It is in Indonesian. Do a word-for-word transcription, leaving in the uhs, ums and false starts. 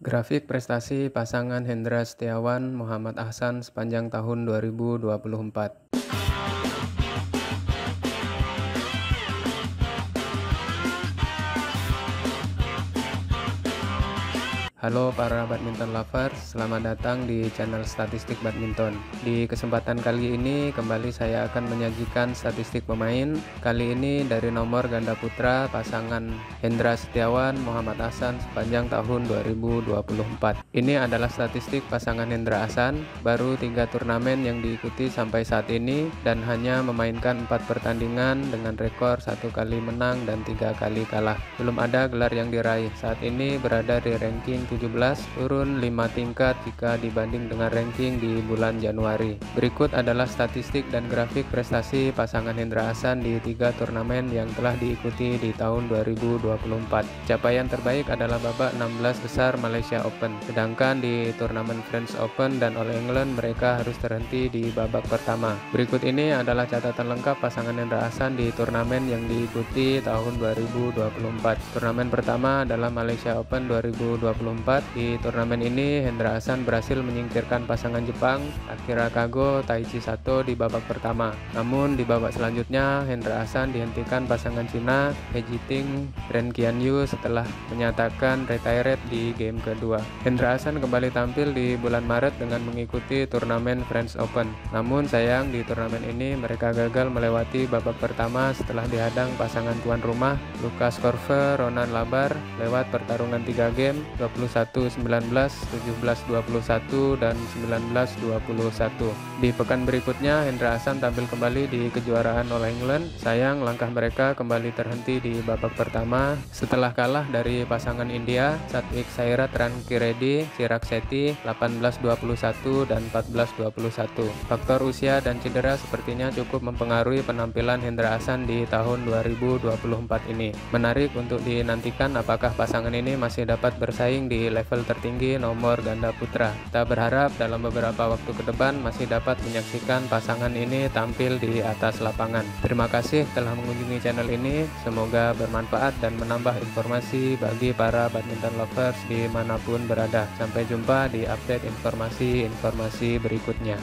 Grafik prestasi pasangan Hendra Setiawan Muhammad Ahsan sepanjang tahun dua ribu dua puluh empat. Halo para badminton lovers, selamat datang di channel Statistik Badminton. Di kesempatan kali ini kembali saya akan menyajikan statistik pemain. Kali ini dari nomor ganda putra pasangan Hendra Setiawan Muhammad Ahsan sepanjang tahun dua ribu dua puluh empat. Ini adalah statistik pasangan Hendra Ahsan, baru tiga turnamen yang diikuti sampai saat ini dan hanya memainkan empat pertandingan dengan rekor satu kali menang dan tiga kali kalah. Belum ada gelar yang diraih. Saat ini berada di ranking tujuh belas, turun lima tingkat jika dibanding dengan ranking di bulan Januari. Berikut adalah statistik dan grafik prestasi pasangan Hendra Ahsan di tiga turnamen yang telah diikuti di tahun dua ribu dua puluh empat. Capaian terbaik adalah babak enam belas besar Malaysia Open, sedangkan di turnamen French Open dan All England mereka harus terhenti di babak pertama. Berikut ini adalah catatan lengkap pasangan Hendra Ahsan di turnamen yang diikuti tahun dua ribu dua puluh empat. Turnamen pertama adalah Malaysia Open dua ribu dua puluh empat. Di turnamen ini Hendra Ahsan berhasil menyingkirkan pasangan Jepang Akira Kago Taichi Sato di babak pertama. Namun di babak selanjutnya Hendra Ahsan dihentikan pasangan Cina He Jiting Ren Kianyu setelah menyatakan retired di game kedua. Hendra Ahsan kembali tampil di bulan Maret dengan mengikuti turnamen French Open. Namun sayang di turnamen ini mereka gagal melewati babak pertama setelah dihadang pasangan tuan rumah Lukas Korver Ronan Labar lewat pertarungan tiga game dua puluh satu sembilan belas, tujuh belas dua puluh satu, dan sembilan belas dua puluh satu. Di pekan berikutnya, Hendra Ahsan tampil kembali di kejuaraan All England. Sayang, langkah mereka kembali terhenti di babak pertama setelah kalah dari pasangan India, Satwik Syairat Rangki Reddy, Sirak Seti, delapan belas dua puluh satu, dan empat belas dua puluh satu. Faktor usia dan cedera sepertinya cukup mempengaruhi penampilan Hendra Ahsan di tahun dua ribu dua puluh empat ini. Menarik untuk dinantikan apakah pasangan ini masih dapat bersaing di level tertinggi nomor ganda putra. Kita berharap dalam beberapa waktu ke depan masih dapat menyaksikan pasangan ini tampil di atas lapangan. Terima kasih telah mengunjungi channel ini, semoga bermanfaat dan menambah informasi bagi para badminton lovers dimanapun berada. Sampai jumpa di update informasi-informasi berikutnya.